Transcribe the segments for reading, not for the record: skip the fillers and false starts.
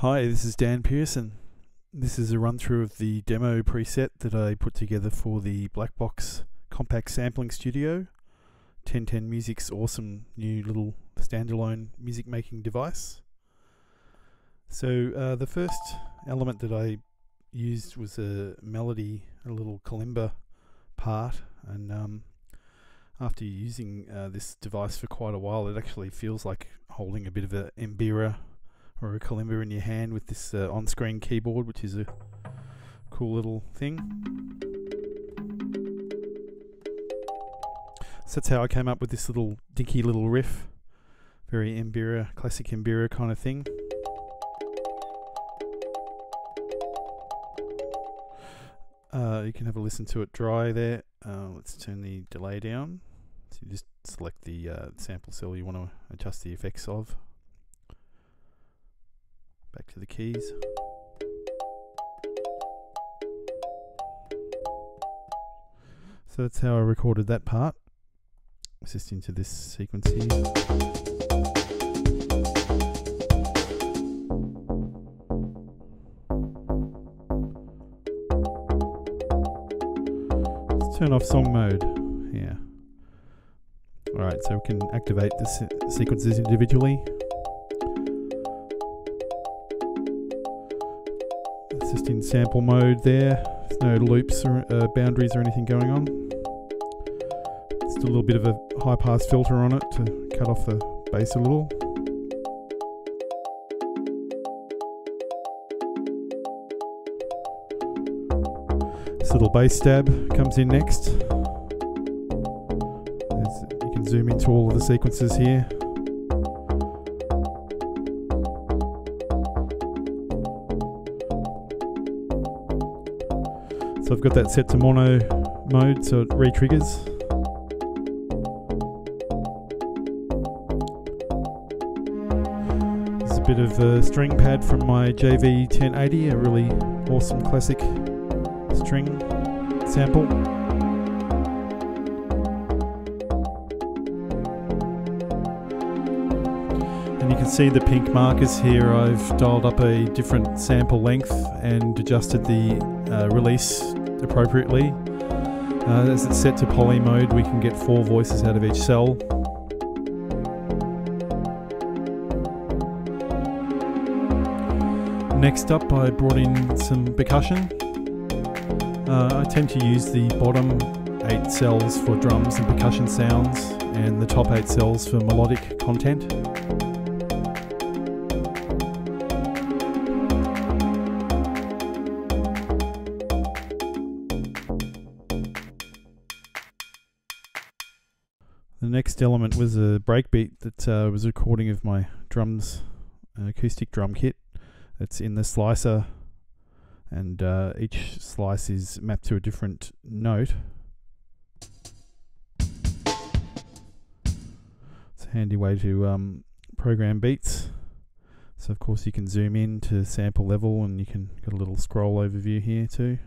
Hi, this is Dan Pearson. This is a run through of the demo preset that I put together for the Black Box compact sampling studio, 1010 music's awesome new little standalone music making device. So the first element that I used was a melody, a little kalimba part, and after using this device for quite a while, it actually feels like holding a bit of a mbira or a kalimba in your hand with this on-screen keyboard, which is a cool little thing. So that's how I came up with this little dinky little riff, very mbira, classic mbira kind of thing. You can have a listen to it dry there. Let's turn the delay down. So you just select the sample cell you want to adjust the effects of. Back to the keys. So that's how I recorded that part. It's just into this sequence here. Let's turn off song mode. Yeah. Alright, so we can activate the sequences individually. Just in sample mode there. There's no loops or boundaries or anything going on. Just a little bit of a high pass filter on it to cut off the bass a little. This little bass stab comes in next. You can zoom into all of the sequences here. So I've got that set to mono mode, so it re-triggers. There's a bit of a string pad from my JV1080, a really awesome classic string sample. And you can see the pink markers here. I've dialed up a different sample length and adjusted the release appropriately. As it's set to poly mode, we can get 4 voices out of each cell. Next up, I brought in some percussion. I tend to use the bottom 8 cells for drums and percussion sounds, and the top 8 cells for melodic content. The next element was a breakbeat that was a recording of my drums, acoustic drum kit. It's in the slicer, and each slice is mapped to a different note. It's a handy way to program beats. So of course you can zoom in to sample level, and you can get a little scroll overview here too.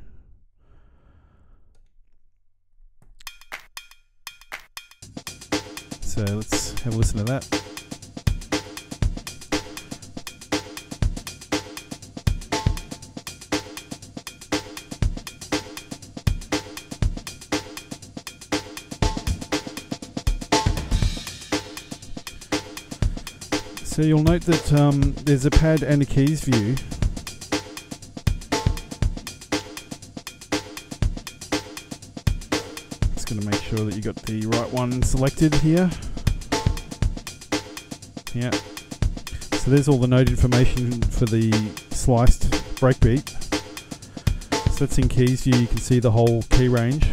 So let's have a listen to that. So you'll note that there's a pad and a keys view. To make sure that you got the right one selected here. Yeah. So there's all the note information for the sliced breakbeat. So that's in keys view. You can see the whole key range.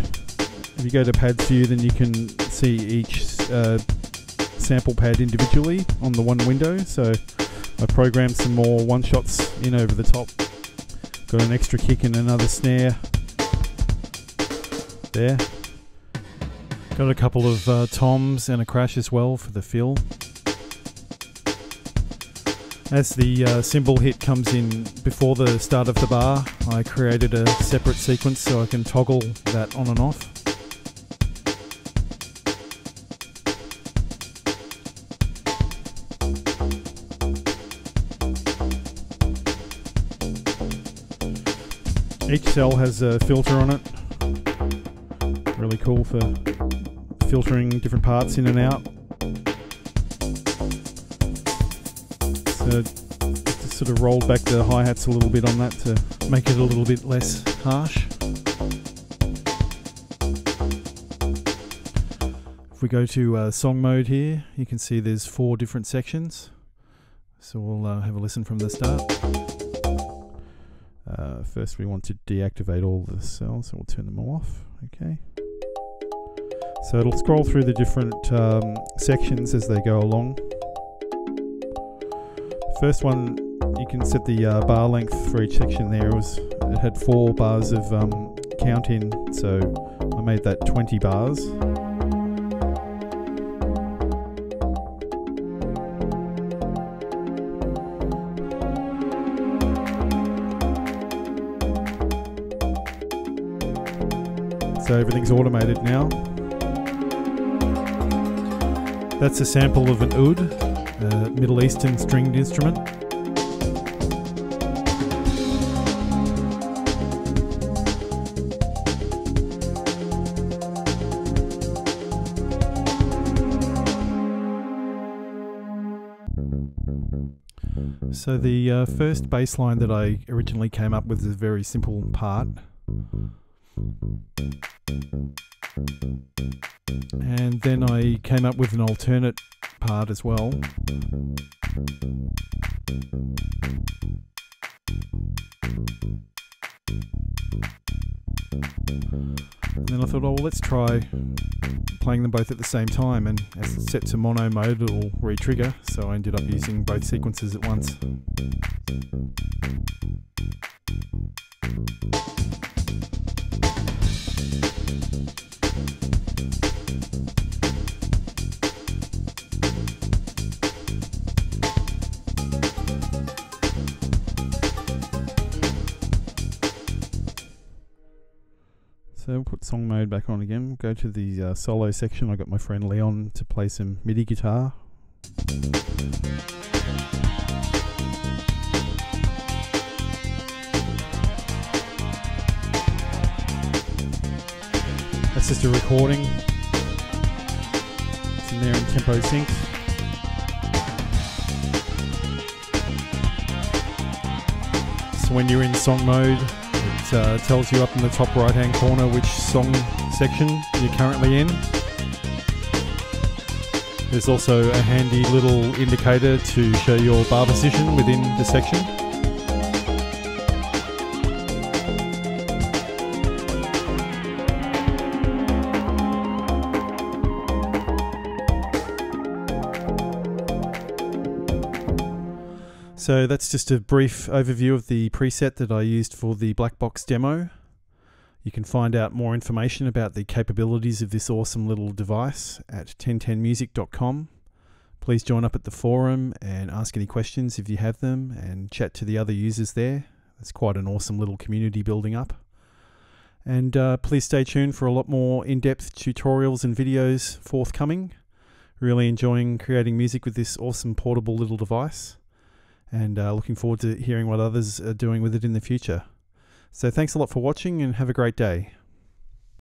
If you go to pads view, then you can see each sample pad individually on the one window. So I programmed some more one shots in over the top. Got an extra kick and another snare there. Got a couple of toms and a crash as well for the fill. As the cymbal hit comes in before the start of the bar, I created a separate sequence so I can toggle that on and off. Each cell has a filter on it. Really cool for filtering different parts in and out. So just sort of rolled back the hi-hats a little bit on that to make it a little bit less harsh. If we go to song mode here, you can see there's 4 different sections. So we'll have a listen from the start. First we want to deactivate all the cells, so we'll turn them all off. Okay. So it'll scroll through the different sections as they go along. The first one, you can set the bar length for each section there. It had 4 bars of count in, so I made that 20 bars. So everything's automated now. That's a sample of an oud, a Middle Eastern stringed instrument. So the first bass line that I originally came up with is a very simple part. And then I came up with an alternate part as well. And then I thought, oh, well, let's try playing them both at the same time, and as it's set to mono mode, it'll re-trigger, so I ended up using both sequences at once. So we'll put song mode back on again, go to the solo section. I got my friend Leon to play some MIDI guitar. That's just a recording. It's in there in tempo synced. So when you're in song mode, it tells you up in the top right hand corner which song section you're currently in. There's also a handy little indicator to show your bar position within the section. So that's just a brief overview of the preset that I used for the Black Box demo. You can find out more information about the capabilities of this awesome little device at 1010music.com. Please join up at the forum and ask any questions if you have them, and chat to the other users there. It's quite an awesome little community building up. And please stay tuned for a lot more in-depth tutorials and videos forthcoming. Really enjoying creating music with this awesome portable little device, and looking forward to hearing what others are doing with it in the future. So thanks a lot for watching, and have a great day.